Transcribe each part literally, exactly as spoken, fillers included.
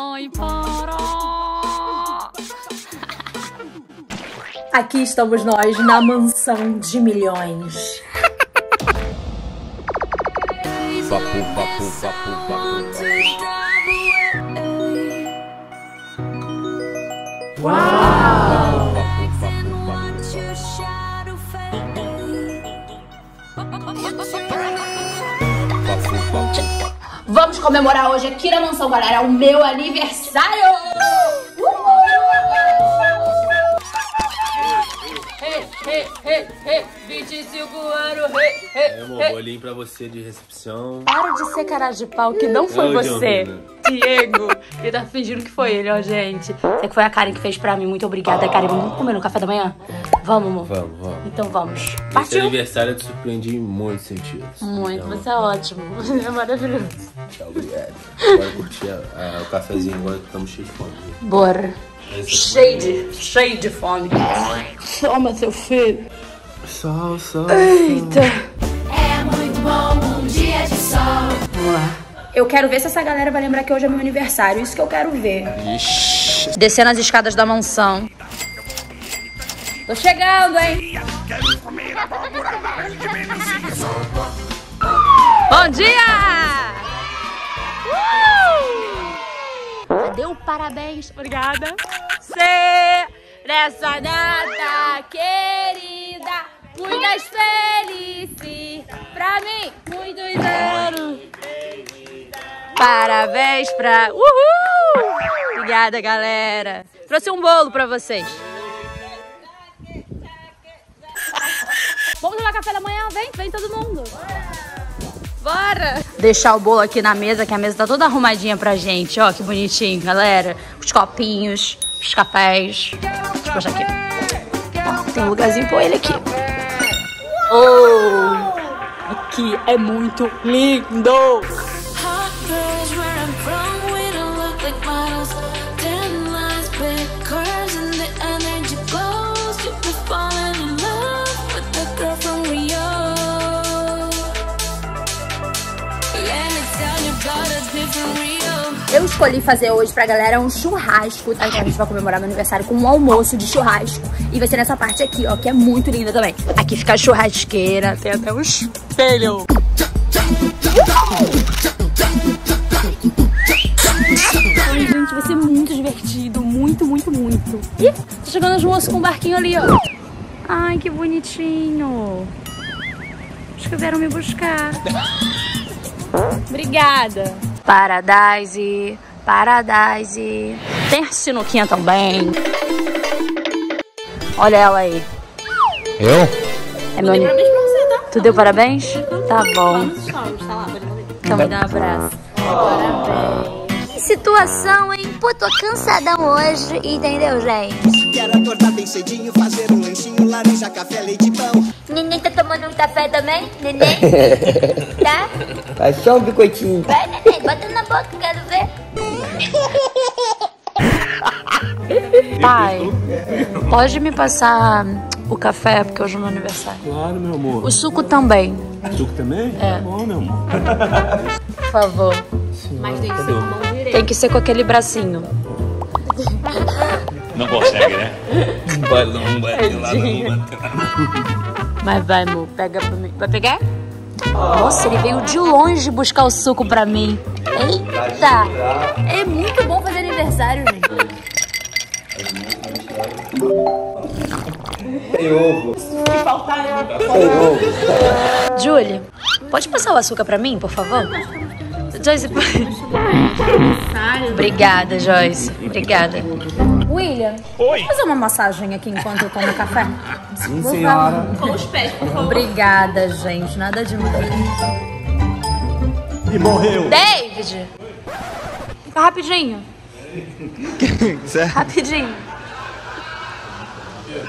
Ai, para! Aqui estamos nós na mansão de milhões. Papu, papu, papu, papu. Uau! Vamos comemorar hoje aqui na mansão, galera, o meu aniversário! Hey, hey, hey, hey, vinte e cinco anos, hey, hey, é um hey. Bolinho pra você de recepção. Para de ser cara de pau, que não foi não, você, não, não. Diego. Ele tá fingindo que foi ele, ó, gente. É que foi a Karen que fez pra mim, muito obrigada, ah. Karen. Vamos comer no café da manhã? Vamos, amor? Vamos, vamos. Então vamos. Partiu? Esse aniversário te surpreendi em muitos sentidos. Muito, então... você é ótimo. É maravilhoso. Tchau, obrigado. Bora curtir a, a, o cafezinho agora que estamos cheios de fome. Bora. Cheio de, cheio de fome. Toma, seu filho. Sol, sol, sol. Eita. É muito bom um dia de sol. Vamos lá. Eu quero ver se essa galera vai lembrar que hoje é meu aniversário. Isso que eu quero ver. Ixi. Descendo as escadas da mansão. Tô chegando, hein? Bom dia! Uh! Cadê o parabéns? Obrigada. Cê, nessa data querida, muitas felizes pra mim, muitos anos. Parabéns pra... Uhul! Obrigada, galera. Trouxe um bolo pra vocês. Vamos tomar café da manhã? Vem, vem todo mundo. Bora! Deixar o bolo aqui na mesa, que a mesa tá toda arrumadinha pra gente. Ó, que bonitinho, galera. Os copinhos, os cafés. Deixa eu puxar aqui. Ó, tem um lugarzinho pra ele aqui. Oh! Aqui é muito lindo! Eu escolhi fazer hoje pra galera um churrasco, tá? Então a gente vai comemorar meu aniversário com um almoço de churrasco. E vai ser nessa parte aqui, ó, que é muito linda também. Aqui fica a churrasqueira, tem até um espelho. Ai, gente, vai ser muito divertido, muito, muito, muito. Ih, tô chegando as moças com um barquinho ali, ó. Ai, que bonitinho. Acho que vieram me buscar. Obrigada. Paradise, Paradise. Tem a sinuquinha também. Olha ela aí. Eu? É meu aniversário. Tá? Tu deu parabéns? Tá bom. Então me dá um abraço. Parabéns. Que situação, hein? Pô, tô cansadão hoje, entendeu, gente? Quero acordar bem cedinho, fazer um lanchinho, laranja, café, leite, pão. Neném tá tomando um café também? Neném? Tá? Faz só um bicoitinho. Vai, neném, bota na boca, quero ver. Pai, pode me passar o café, porque hoje é meu aniversário. Claro, meu amor. O suco também. O suco também? É. Tá bom, meu amor. Por favor. Senhora, mas tem que ser com a mão direita. Tem que ser com aquele bracinho. Não consegue, né? Um balão, um balão, um balão, mas vai, amor, pega pra mim. Vai pegar? Nossa, ele veio de longe buscar o suco pra mim. Eita! É muito bom fazer aniversário, gente. Tem ovo. Se faltar, eu... Julie, pode passar o açúcar pra mim, por favor? Joyce... Obrigada, Joyce. Obrigada. William, vamos fazer uma massagem aqui enquanto eu tomo café? Sim, senhora. Com os pés, por favor. Obrigada, gente. Nada de muito. E morreu. David! Fica rapidinho. Rapidinho.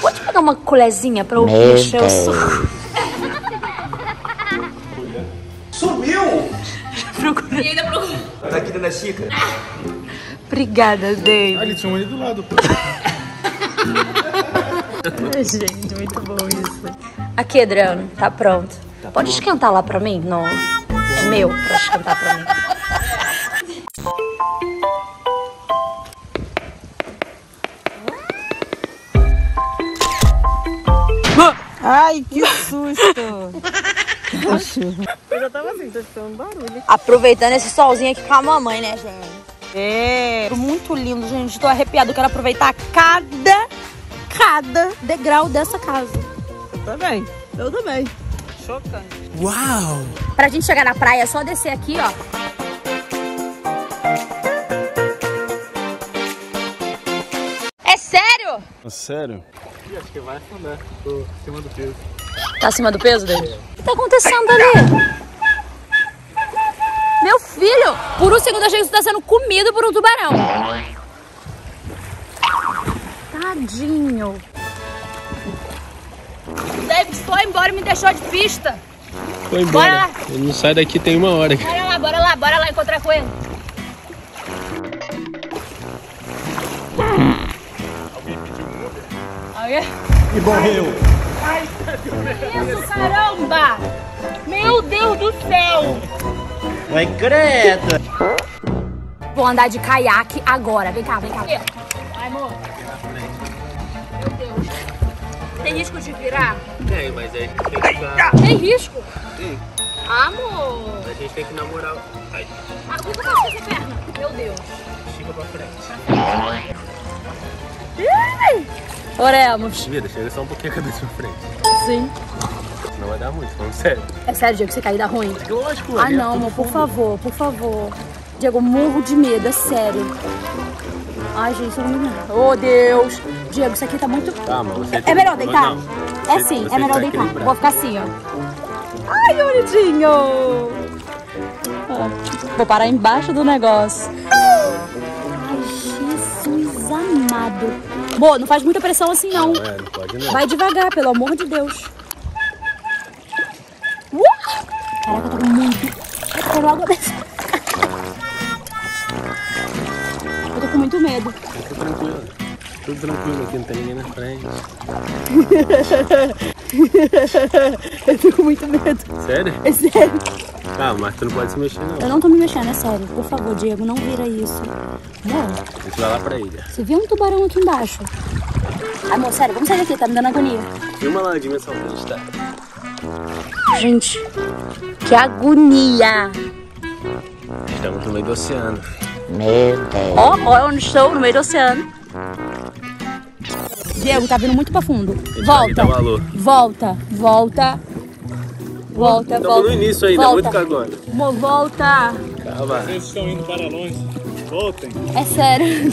Pode pegar uma colherzinha pra eu mexer o suco? Sumiu! E ainda procurou. Tá aqui dentro da xícara. Obrigada, David. Ah, ele tinha um ali do lado. Gente, muito bom isso. Aqui, Adriano, tá pronto. Tá Pode pronto. esquentar lá pra mim? Não. É meu pra esquentar pra mim. Ai, que susto! Eu já tava assim, tô escutando barulho. Aproveitando esse solzinho aqui com a mamãe, né, gente? É. Muito lindo, gente. Tô arrepiado. Eu quero aproveitar cada, cada degrau dessa casa. Eu também. Eu também. Chocante. Uau! Pra gente chegar na praia, é só descer aqui, ó. É sério? É sério? Ih, acho que vai afundar. Tô acima do peso. Tá acima do peso, David? É. O que tá acontecendo ali? Meu filho, por um segundo achei que você tá sendo comido por um tubarão. Tadinho. David foi embora e me deixou de pista. Foi embora. Bora lá. Ele não sai daqui tem uma hora. Bora lá, bora lá, bora lá encontrar com ele. E morreu. Ai, isso, caramba! Meu Deus do céu! Vai, creta! Vou andar de caiaque agora. Vem cá, vem cá. Vai, amor. Meu Deus. Tem risco de virar? Tem, mas aí tem que ficar... Tem risco? Sim. Amor. A gente tem que namorar. Ai. Ah, como que eu faço essa perna? Meu Deus. Chega pra frente. Ih! Oremos. Vida, chega só um pouquinho a cabeça pra frente. Sim. Não vai dar muito, falando sério. É sério, Diego, que você cair dá ruim? Lógico. Ah, não, amor, por favor, por favor. Diego, morro de medo, é sério. Ai, gente, eu não... Oh, Deus. Diego, isso aqui tá muito... Tá, amor, você... É melhor deitar? Não, você, é sim, é melhor deitar. Vou ficar assim, ó. Ai, bonitinho. Ó, vou parar embaixo do negócio. Ai, Jesus amado. Boa, não faz muita pressão assim, não. Não, é, não pode não. Vai devagar, pelo amor de Deus. Uh! Caraca, eu tô muito... Eu tô logo... eu tô com muito medo. Tô tranquilo. Tudo tranquilo aqui, não tem ninguém na frente. eu tô com muito medo. Sério? É sério. Ah, mas tu não pode se mexer, não. Eu não tô me mexendo, é sério. Por favor, Diego, não vira isso. Amor, a gente vai lá pra ilha. Você viu um tubarão aqui embaixo? Amor, sério, vamos sair daqui, tá me dando agonia. Vem uma lá na dimensão que a gente tá. Gente, que agonia! Estamos no meio do oceano. Meu Deus. Ó, ó, onde estou, no meio do oceano. Diego, tá vindo muito pra fundo. Volta, volta, volta, volta, volta. Estamos no início ainda, muito cagando. Amor, volta. Calma. Vocês estão indo para longe. Voltem. É sério.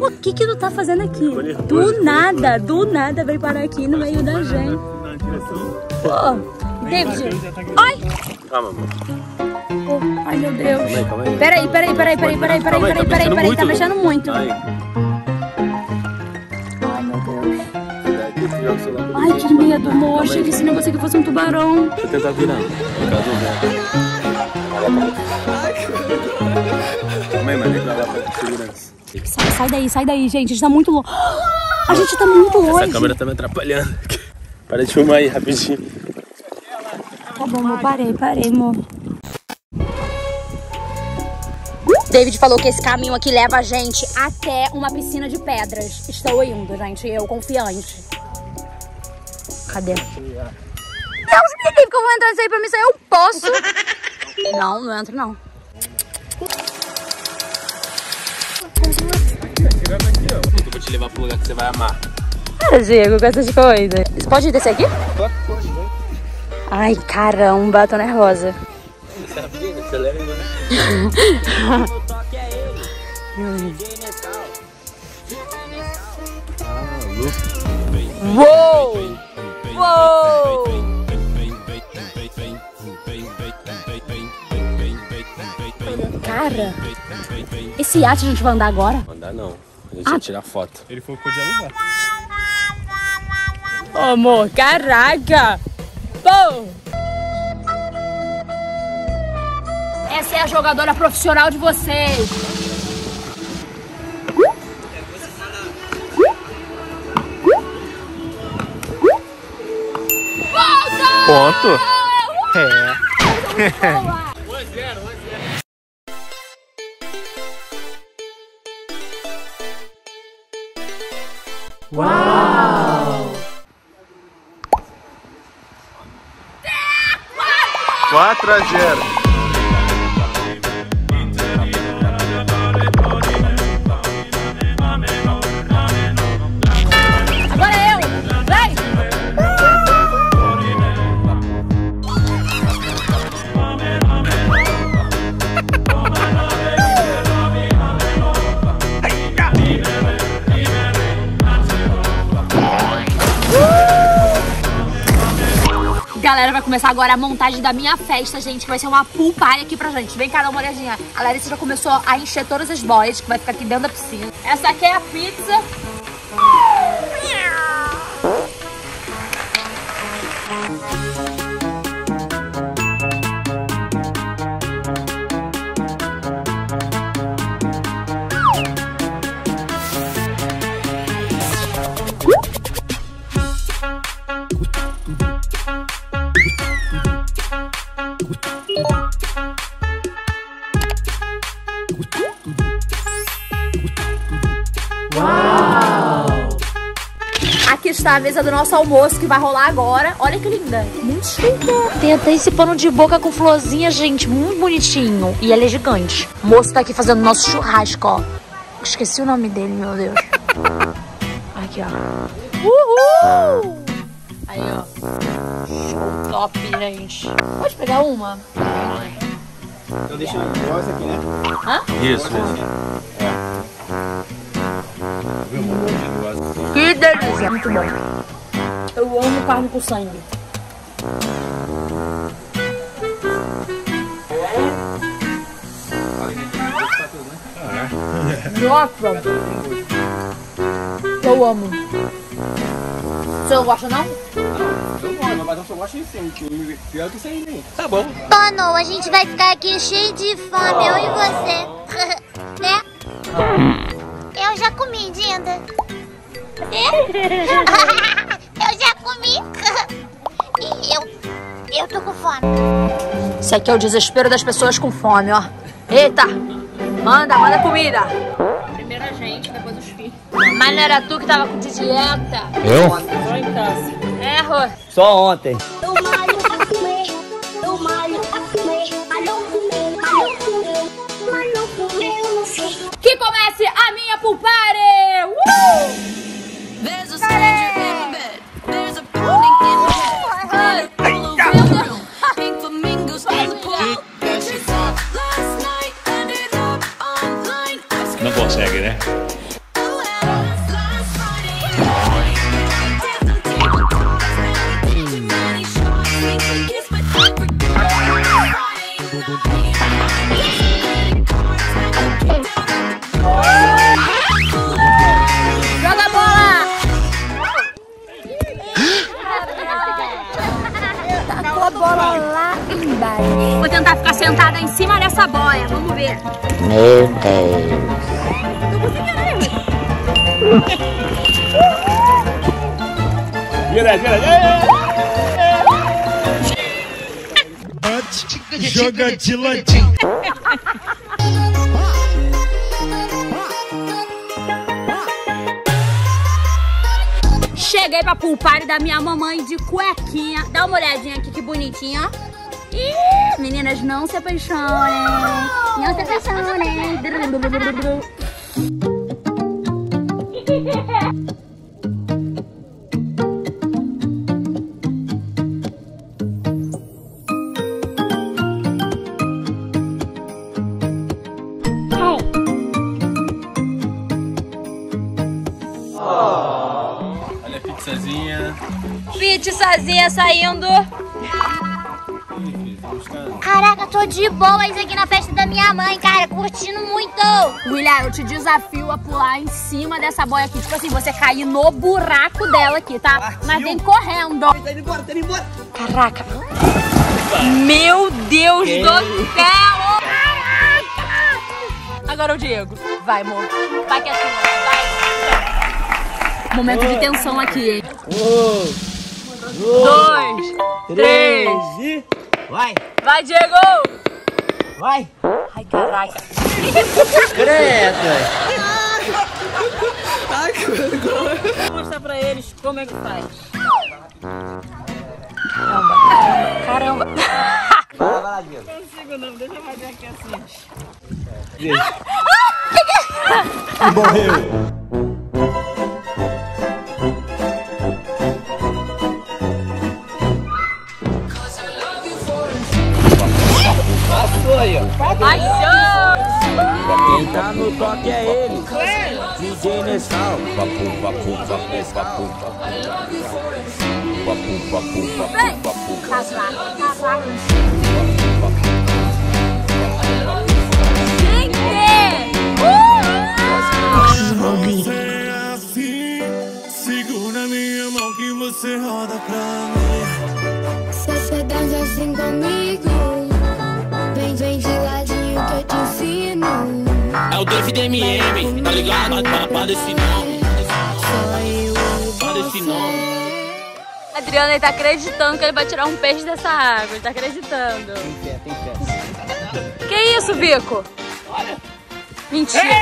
O que que tu tá fazendo aqui? Nervoso, do nada, do nada veio parar aqui no meio da gente. Na direção. Pô, David. Ai. Calma, amor. Oh, ai, meu Deus. Calma aí, calma aí. Peraí, peraí, peraí, peraí, peraí, peraí, peraí, peraí, peraí, tá mexendo muito. Ai, meu Deus. Ai, que medo, amor. Achei que esse negócio aqui fosse um tubarão. Deixa eu tentar virar. Calma aí, mano. Sai, sai daí, sai daí, gente. A gente tá muito longe. A gente tá muito longe. Essa câmera tá me atrapalhando. Para de filmar aí, rapidinho. Tá bom, amor. Parei, parei, amor. David falou que esse caminho aqui leva a gente até uma piscina de pedras. Estou indo, gente. Eu confiante. Cadê? Deus me livre que eu vou entrar nisso aí pra mim. Isso aí eu posso. Não, não entro, não. Eu vou te levar pro lugar que você vai amar. Cara, Diego, com essas coisas. Você pode descer aqui? Pode, pode. Ai, caramba, tô nervosa. Você leva em uou! Uou! Cara, esse iate a gente vai andar agora? Não andar não, a gente ah. vai tirar foto. Ele falou que podia alugar. Oh, amor, caraca! Pô! Essa é a jogadora profissional de vocês. Volta! Ponto? É. um a zero, um a zero. Uau! quatro a zero. Galera, vai começar agora a montagem da minha festa, gente, que vai ser uma pool party aqui pra gente. Vem cá, dá uma olhadinha. A Larissa já começou a encher todas as boias, que vai ficar aqui dentro da piscina. Essa aqui é a pizza. Está a mesa do nosso almoço que vai rolar agora. Olha que linda. Muito linda. Tem até esse pano de boca com florzinha, gente. Muito bonitinho. E ele é gigante. O moço tá aqui fazendo nosso churrasco, ó. Esqueci o nome dele, meu Deus. Aqui, ó. Uhul! Aí, ó. Show top, gente. Pode pegar uma? Então deixa eu ver essa aqui, né? Hã? Isso, isso. Que delícia! Muito bom. Eu amo carne com sangue. Nossa! Eu amo. Você não gosta, não? Eu gosto, mas eu só gosto de sempre. Pior que isso aí, nem. Tá bom. Tono, a gente vai ficar aqui cheio de fome, eu e você. Né? Eu já comi, Dinda. Eu já comi. E eu, eu tô com fome. Isso aqui é o desespero das pessoas com fome, ó. Eita, manda, manda comida. Primeiro a gente, depois os filhos. Mas não era tu que tava com dieta? Eu? Só em casa. É, Rô? Só ontem. Que comece a minha pool party! Uh! Não consegue, né? Vou tentar ficar sentada em cima dessa boia, vamos ver. Meu Deus. Tô conseguindo, né? Vira, vira. Joga de ladinho. Cheguei pra pool party da minha mamãe de cuequinha. Dá uma olhadinha aqui, que bonitinha, ó. Ih, meninas, não se apaixonem. Uou! Não se apaixonem. Olha a pizzazinha. Pizzazinha saindo. Caraca, tô de boas aqui na festa da minha mãe, cara, curtindo muito. William, eu te desafio a pular em cima dessa boia aqui, tipo assim, você cair no buraco dela aqui, tá? Partiu. Mas vem correndo. Tá indo embora, tá indo embora. Caraca. Meu Deus que... do céu. Caraca. Agora o Diego. Vai, amor. Vai que é assim, vai. Momento oh. de tensão aqui. Um, dois, dois três e... Vai! Vai, Diego! Vai! Ai, caraca! Credo! Ai, que vergonha! Vou mostrar pra eles como é que faz. Caramba! Caramba! Vai lá, vai lá, Diego. Não consigo não, deixa eu fazer aqui assim. Gente. Ah! Morreu. Quem tá no toque é ele, D J Nescau. Papu, papu, papu, papu, papu, papu, papu, papu, casar, casar. Gente, você é assim, segura minha mão que você roda pra mim. Se você dança assim comigo, vem, vem de ladinho que eu te ensino. É o David M M, tá ligado? Para esse nome. Para esse nome. Adriano, ele tá acreditando que ele vai tirar um peixe dessa água. Ele tá acreditando. Tem fé, tem fé. Que isso, Bico? Olha. Mentira. Ei!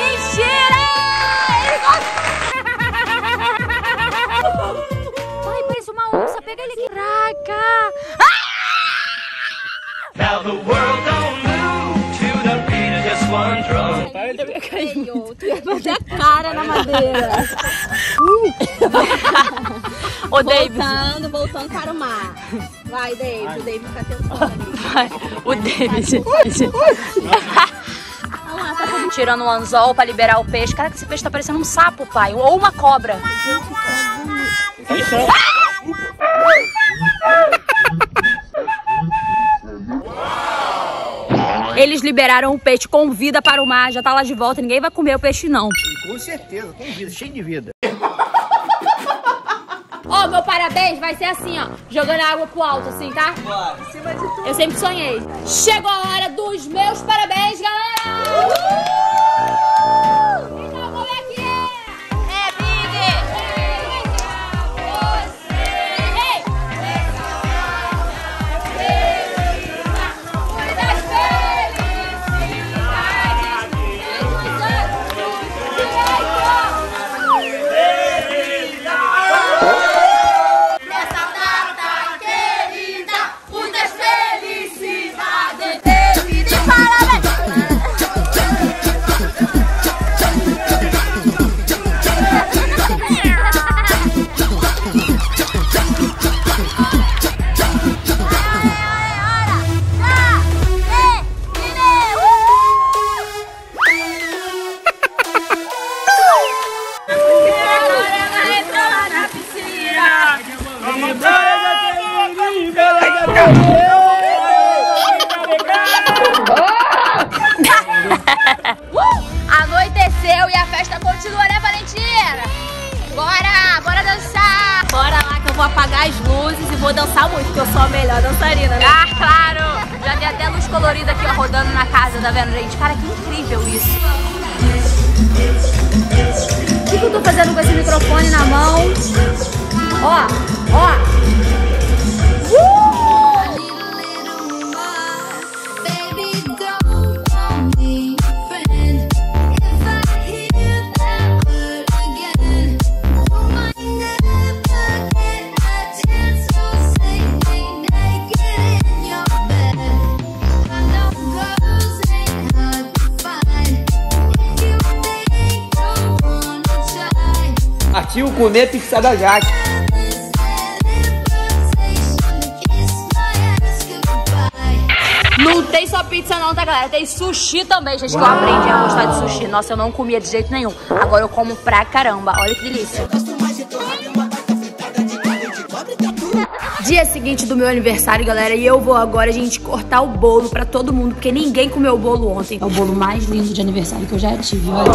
Mentira! Corre, parece uma onça. Pega ele aqui. Caraca! Ah! Now the world don't move to the beat of just one drum. Até a cara na madeira. Ô, oh, David. Voltando, voltando para o mar. Vai, David. O David tá tentando. O David. Tirando um anzol para liberar o peixe. Cara, esse peixe tá parecendo um sapo, pai. Ou uma cobra. Eles liberaram o peixe com vida para o mar, já tá lá de volta, ninguém vai comer o peixe não. Com certeza, com vida, cheio de vida. Ó, oh, meu parabéns vai ser assim, ó, jogando a água pro alto, assim, tá? Bora, em cima de tudo. Eu sempre sonhei. Chegou a hora dos meus parabéns, galera! Uhul! Então, como é que é? É, Big! Legal você! Ei! Legal você! Anoiteceu e a festa continua, né, Valentina? Bora, bora dançar! Bora lá que eu vou apagar as luzes e vou dançar muito, porque eu sou a melhor dançarina, né? Ah, claro! Já tem até luz colorida aqui, ó, rodando na casa, tá vendo, gente? Cara, que incrível isso! O que eu tô fazendo com esse microfone na mão? Ó, ó! Partiu comer pizza da Jaque. Não tem só pizza não, tá, galera? Tem sushi também, gente. Uau. Que eu aprendi a gostar de sushi. Nossa, eu não comia de jeito nenhum. Agora eu como pra caramba. Olha que delícia. Dia seguinte do meu aniversário, galera, e eu vou agora, gente, cortar o bolo pra todo mundo, porque ninguém comeu o bolo ontem. É o bolo mais lindo de aniversário que eu já tive, olha.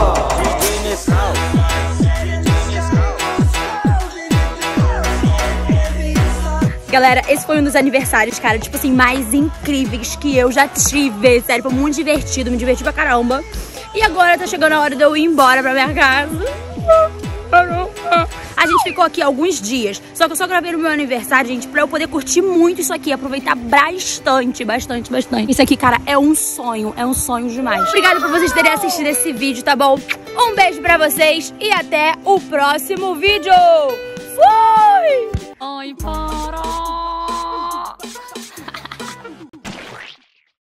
Galera, esse foi um dos aniversários, cara, tipo assim, mais incríveis que eu já tive. Sério, foi muito divertido, me diverti pra caramba. E agora tá chegando a hora de eu ir embora pra minha casa. A gente ficou aqui alguns dias, só que eu só gravei no meu aniversário, gente, pra eu poder curtir muito isso aqui, aproveitar bastante, bastante, bastante. Isso aqui, cara, é um sonho, é um sonho demais. Obrigada por vocês terem assistido esse vídeo, tá bom? Um beijo pra vocês e até o próximo vídeo. Fui! Oi, pai.